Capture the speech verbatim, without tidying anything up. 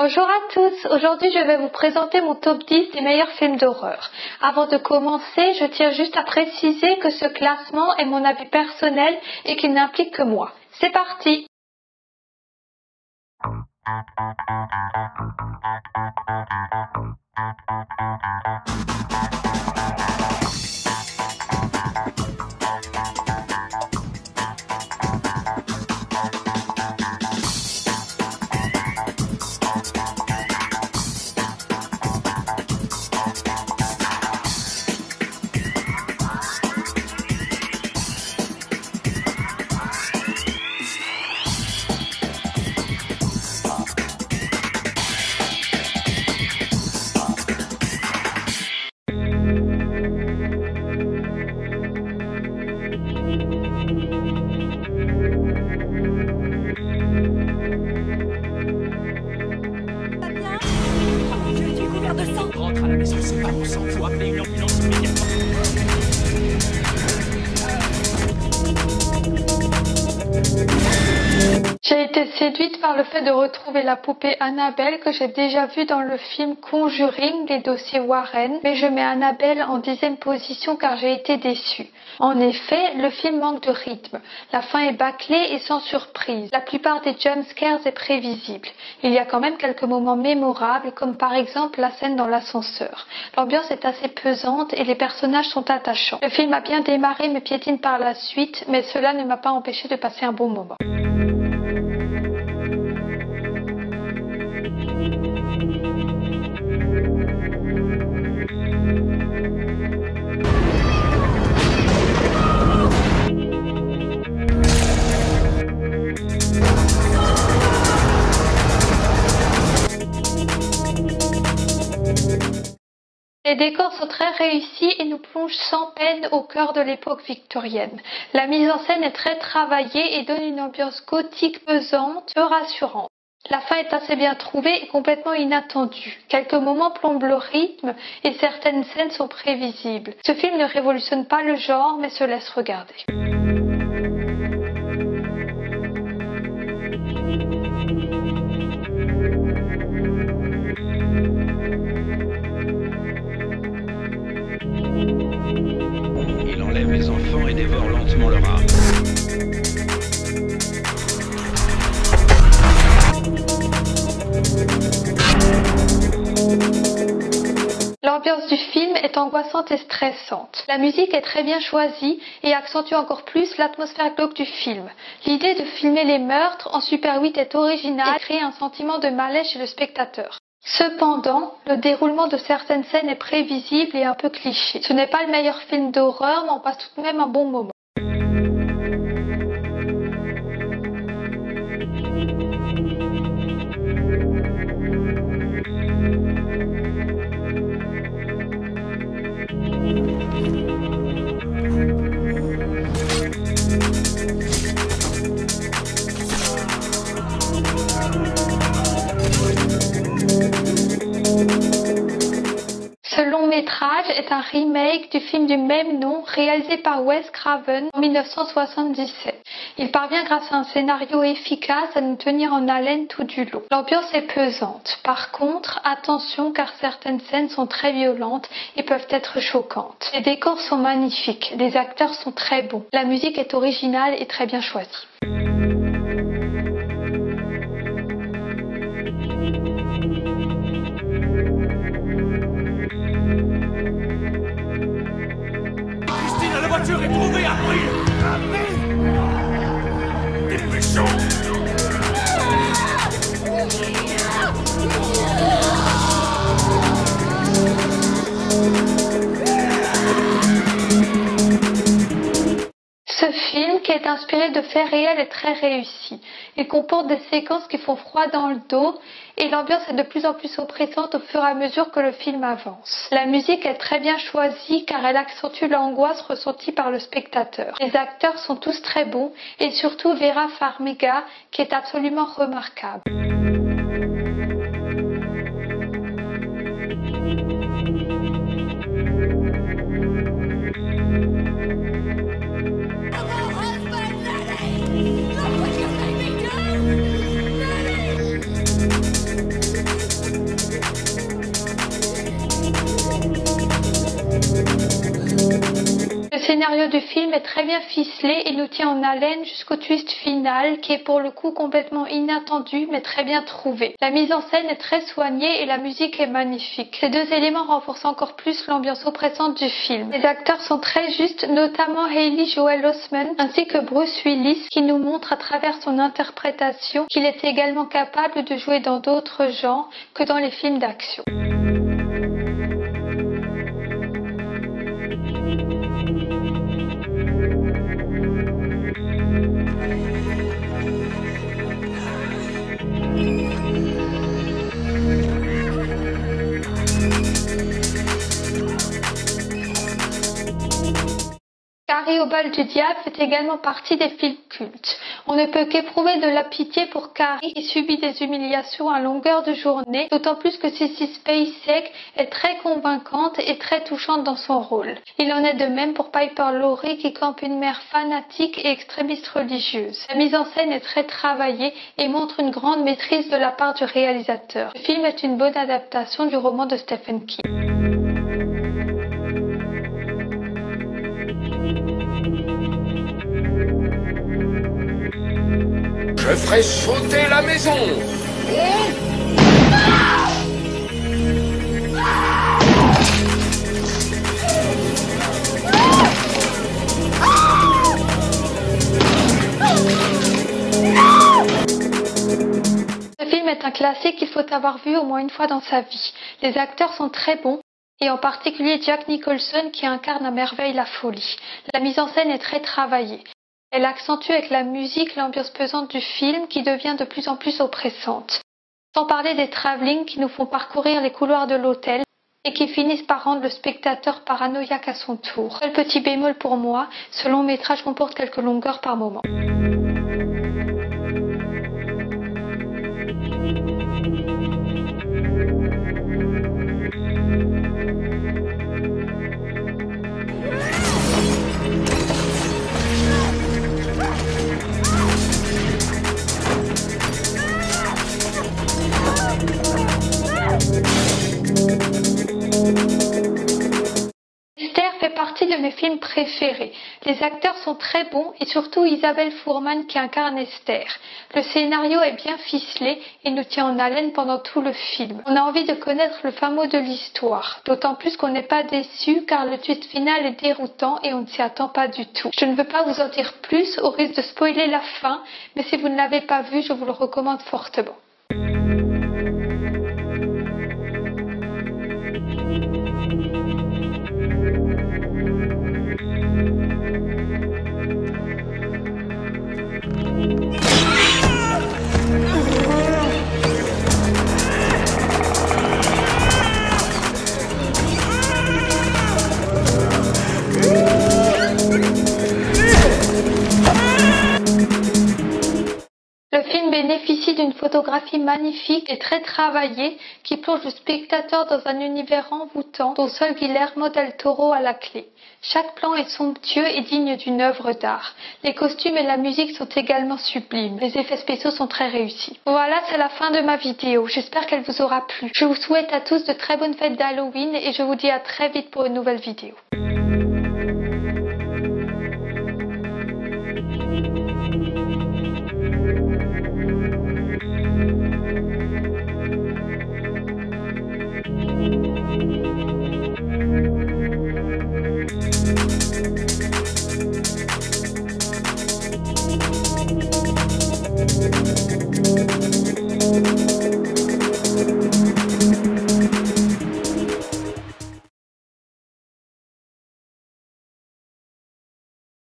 Bonjour à tous, aujourd'hui je vais vous présenter mon top dix des meilleurs films d'horreur. Avant de commencer, je tiens juste à préciser que ce classement est mon avis personnel et qu'il n'implique que moi. C'est parti! J'ai été séduite par le fait de retrouver la poupée Annabelle que j'ai déjà vue dans le film Conjuring des dossiers Warren, mais je mets Annabelle en dixième position car j'ai été déçue. En effet, le film manque de rythme. La fin est bâclée et sans surprise. La plupart des jumpscares est prévisible. Il y a quand même quelques moments mémorables, comme par exemple la scène dans l'ascenseur. L'ambiance est assez pesante et les personnages sont attachants. Le film a bien démarré mais piétine par la suite, mais cela ne m'a pas empêché de passer un bon moment. Les décors sont très réussis et nous plongent sans peine au cœur de l'époque victorienne. La mise en scène est très travaillée et donne une ambiance gothique pesante, peu rassurante. La fin est assez bien trouvée et complètement inattendue. Quelques moments plombent le rythme et certaines scènes sont prévisibles. Ce film ne révolutionne pas le genre mais se laisse regarder. L'ambiance du film est angoissante et stressante. La musique est très bien choisie et accentue encore plus l'atmosphère glauque du film. L'idée de filmer les meurtres en Super huit est originale et crée un sentiment de malaise chez le spectateur. Cependant, le déroulement de certaines scènes est prévisible et un peu cliché. Ce n'est pas le meilleur film d'horreur, mais on passe tout de même un bon moment. C'est un remake du film du même nom réalisé par Wes Craven en mille neuf cent soixante-dix-sept. Il parvient grâce à un scénario efficace à nous tenir en haleine tout du long. L'ambiance est pesante. Par contre, attention car certaines scènes sont très violentes et peuvent être choquantes. Les décors sont magnifiques, les acteurs sont très bons. La musique est originale et très bien choisie. Ce film, qui est inspiré de faits réels, est très réussi. Il comporte des séquences qui font froid dans le dos et l'ambiance est de plus en plus oppressante au fur et à mesure que le film avance. La musique est très bien choisie car elle accentue l'angoisse ressentie par le spectateur. Les acteurs sont tous très bons et surtout Vera Farmiga qui est absolument remarquable. Thank you. est très bien ficelé et nous tient en haleine jusqu'au twist final qui est pour le coup complètement inattendu mais très bien trouvé. La mise en scène est très soignée et la musique est magnifique. Ces deux éléments renforcent encore plus l'ambiance oppressante du film. Les acteurs sont très justes, notamment Haley Joel Osment ainsi que Bruce Willis qui nous montre à travers son interprétation qu'il est également capable de jouer dans d'autres genres que dans les films d'action. Carrie au bal du diable fait également partie des films cultes. On ne peut qu'éprouver de la pitié pour Carrie qui subit des humiliations à longueur de journée, d'autant plus que Sissy Spacek est très convaincante et très touchante dans son rôle. Il en est de même pour Piper Laurie qui campe une mère fanatique et extrémiste religieuse. La mise en scène est très travaillée et montre une grande maîtrise de la part du réalisateur. Le film est une bonne adaptation du roman de Stephen King. Je ferai sauter la maison. Ce film est un classique qu'il faut avoir vu au moins une fois dans sa vie. Les acteurs sont très bons, et en particulier Jack Nicholson qui incarne à merveille la folie. La mise en scène est très travaillée. Elle accentue avec la musique l'ambiance pesante du film qui devient de plus en plus oppressante. Sans parler des travelling qui nous font parcourir les couloirs de l'hôtel et qui finissent par rendre le spectateur paranoïaque à son tour. Seul petit bémol pour moi, ce long métrage comporte quelques longueurs par moment. De mes films préférés. Les acteurs sont très bons et surtout Isabelle Fuhrman qui incarne Esther. Le scénario est bien ficelé et nous tient en haleine pendant tout le film. On a envie de connaître le fin mot de l'histoire, d'autant plus qu'on n'est pas déçu car le twist final est déroutant et on ne s'y attend pas du tout. Je ne veux pas vous en dire plus au risque de spoiler la fin, mais si vous ne l'avez pas vu, je vous le recommande fortement. D'une photographie magnifique et très travaillée qui plonge le spectateur dans un univers envoûtant dont seul Guillermo del Toro a la clé. Chaque plan est somptueux et digne d'une œuvre d'art. Les costumes et la musique sont également sublimes. Les effets spéciaux sont très réussis. Voilà, c'est la fin de ma vidéo. J'espère qu'elle vous aura plu. Je vous souhaite à tous de très bonnes fêtes d'Halloween et je vous dis à très vite pour une nouvelle vidéo.